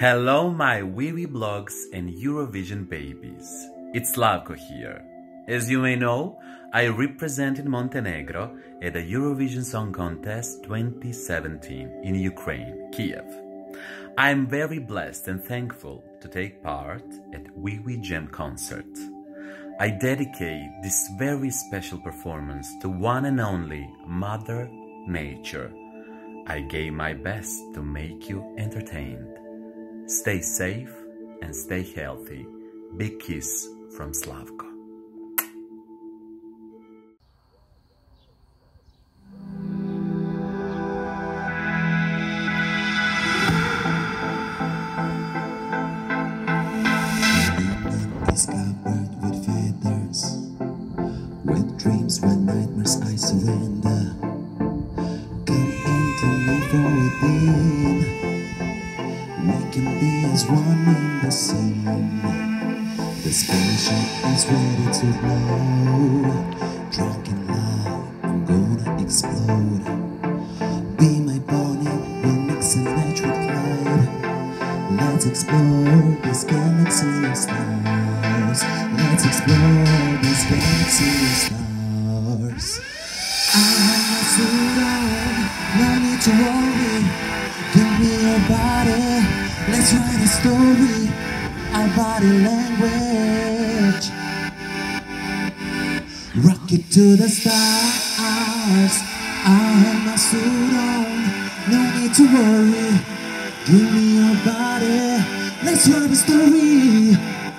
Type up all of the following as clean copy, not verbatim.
Hello my Wiwibloggs and Eurovision babies, it's Slavko here. As you may know, I represented Montenegro at the Eurovision Song Contest 2017 in Ukraine, Kiev. I am very blessed and thankful to take part at Wiwi Jam concert. I dedicate this very special performance to one and only Mother Nature. I gave my best to make you entertained. Stay safe and stay healthy. Big kiss from Slavko. This bird with feathers, with dreams, with nightmares, I surrender. Come into me from within. We can be as one in the same. The spaceship is ready to blow. Drunk in love, I'm gonna explode. Be my pony, we'll mix and match with Clyde. Let's explore this galaxy of stars. Let's explore this galaxy of stars. I feel love, no need to worry. Give me your body. Let's write a story, our body language. Rock it to the stars. I have my suit on, no need to worry. Give me your body. Let's write a story,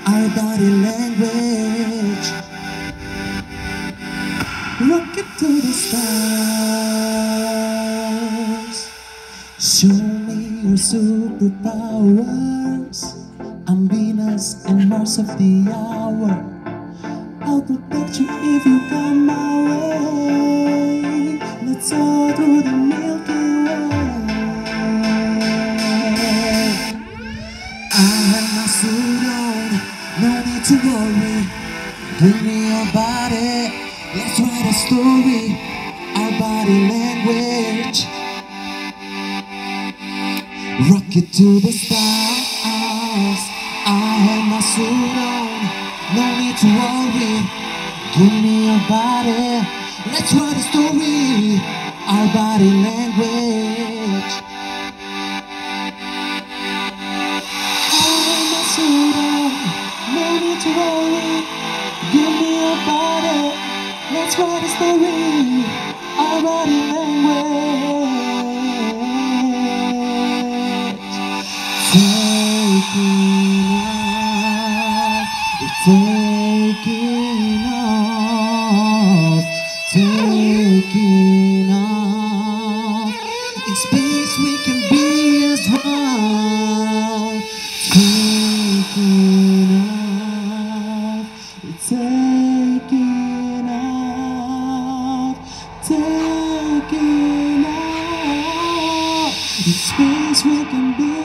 our body language. Rock it to the stars. Show me your superpowers. I'm Venus and Mars of the hour. I'll protect you if you come my way. Let's all through the Milky Way. I have my suit on, no need to worry. Give me your body. Let's write a story, our body language. Rock it to the stars. I have my suit on, no need to worry. Give me your body. Let's write a story, our body language. I have my suit on, no need to worry. Give me your body. Let's write a story, our body language. Taking off. In space we can be as one. Taking off. In space we can be